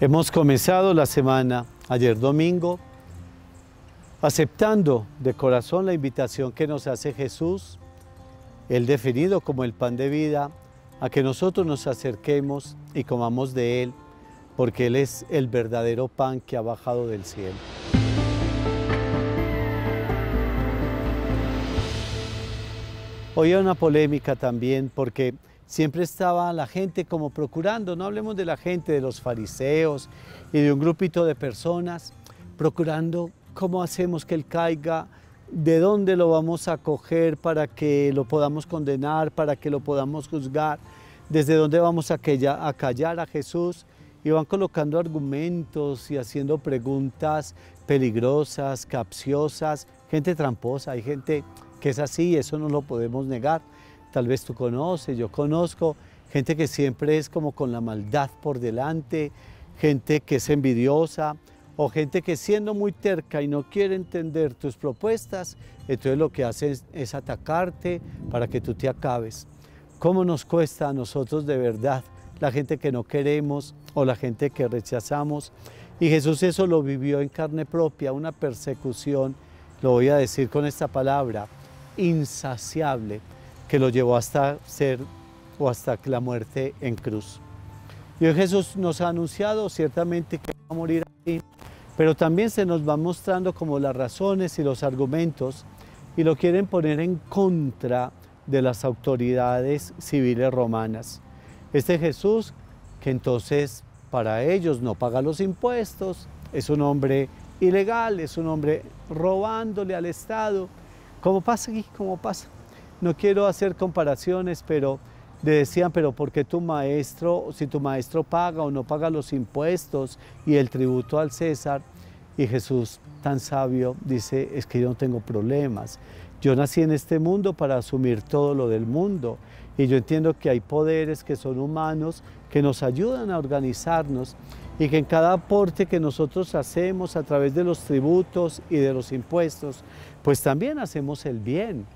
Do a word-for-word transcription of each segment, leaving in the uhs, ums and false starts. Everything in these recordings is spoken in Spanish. Hemos comenzado la semana, ayer domingo, aceptando de corazón la invitación que nos hace Jesús, el definido como el pan de vida, a que nosotros nos acerquemos y comamos de Él, porque Él es el verdadero pan que ha bajado del cielo. Hoy hay una polémica también, porque siempre estaba la gente como procurando, no hablemos de la gente, de los fariseos y de un grupito de personas, procurando cómo hacemos que Él caiga, de dónde lo vamos a coger para que lo podamos condenar, para que lo podamos juzgar, desde dónde vamos a callar a Jesús. Y van colocando argumentos y haciendo preguntas peligrosas, capciosas, gente tramposa. Hay gente que es así, eso no lo podemos negar. Tal vez tú conoces, yo conozco, gente que siempre es como con la maldad por delante, gente que es envidiosa o gente que siendo muy terca y no quiere entender tus propuestas, entonces lo que hace es, es atacarte para que tú te acabes. ¿Cómo nos cuesta a nosotros de verdad la gente que no queremos o la gente que rechazamos? Y Jesús eso lo vivió en carne propia, una persecución, lo voy a decir con esta palabra, insaciable, que lo llevó hasta ser o hasta la muerte en cruz. Y hoy Jesús nos ha anunciado ciertamente que va a morir aquí, pero también se nos va mostrando como las razones y los argumentos, y lo quieren poner en contra de las autoridades civiles romanas. Este Jesús, que entonces para ellos no paga los impuestos, es un hombre ilegal, es un hombre robándole al Estado. ¿Cómo pasa aquí? ¿Cómo pasa? No quiero hacer comparaciones, pero le decían, pero ¿por qué tu maestro, si tu maestro paga o no paga los impuestos y el tributo al César? Y Jesús, tan sabio, dice, es que yo no tengo problemas. Yo nací en este mundo para asumir todo lo del mundo. Y yo entiendo que hay poderes que son humanos, que nos ayudan a organizarnos y que en cada aporte que nosotros hacemos a través de los tributos y de los impuestos, pues también hacemos el bien.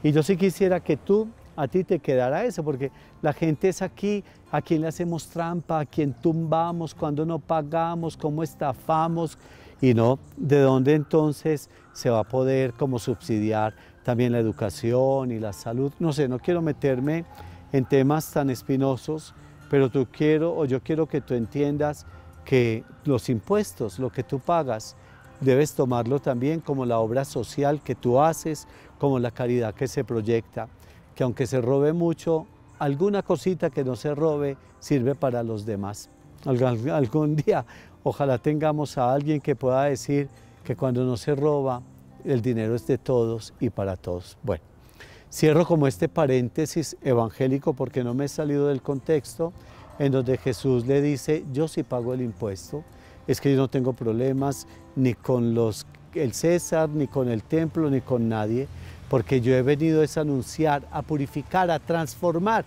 Y yo sí quisiera que tú, a ti te quedara eso, porque la gente es aquí, a quien le hacemos trampa, a quien tumbamos, cuando no pagamos, cómo estafamos, y no, de dónde entonces se va a poder como subsidiar también la educación y la salud. No sé, no quiero meterme en temas tan espinosos, pero tú quiero, o yo quiero que tú entiendas que los impuestos, lo que tú pagas, debes tomarlo también como la obra social que tú haces, como la caridad que se proyecta, que aunque se robe mucho, alguna cosita que no se robe sirve para los demás. Alg- algún día, ojalá tengamos a alguien que pueda decir que cuando no se roba, el dinero es de todos y para todos. Bueno, cierro como este paréntesis evangélico porque no me he salido del contexto en donde Jesús le dice, yo sí pago el impuesto, es que yo no tengo problemas ni con los, el César, ni con el templo, ni con nadie, porque yo he venido es a anunciar, a purificar, a transformar.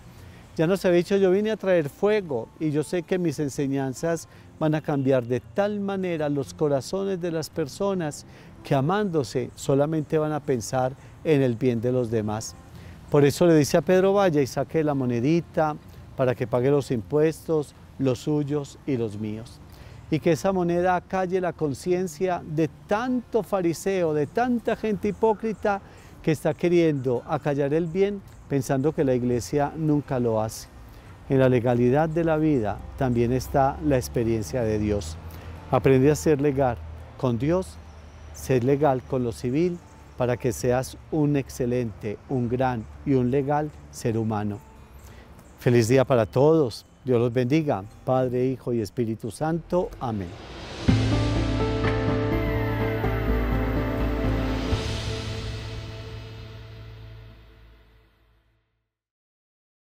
Ya nos había dicho, yo vine a traer fuego y yo sé que mis enseñanzas van a cambiar de tal manera los corazones de las personas que amándose solamente van a pensar en el bien de los demás. Por eso le dice a Pedro, vaya y saque la monedita para que pague los impuestos, los suyos y los míos. Y que esa moneda acalle la conciencia de tanto fariseo, de tanta gente hipócrita que está queriendo acallar el bien pensando que la Iglesia nunca lo hace. En la legalidad de la vida también está la experiencia de Dios. Aprende a ser legal con Dios, ser legal con lo civil, para que seas un excelente, un gran y un legal ser humano. Feliz día para todos. Dios los bendiga. Padre, Hijo y Espíritu Santo. Amén.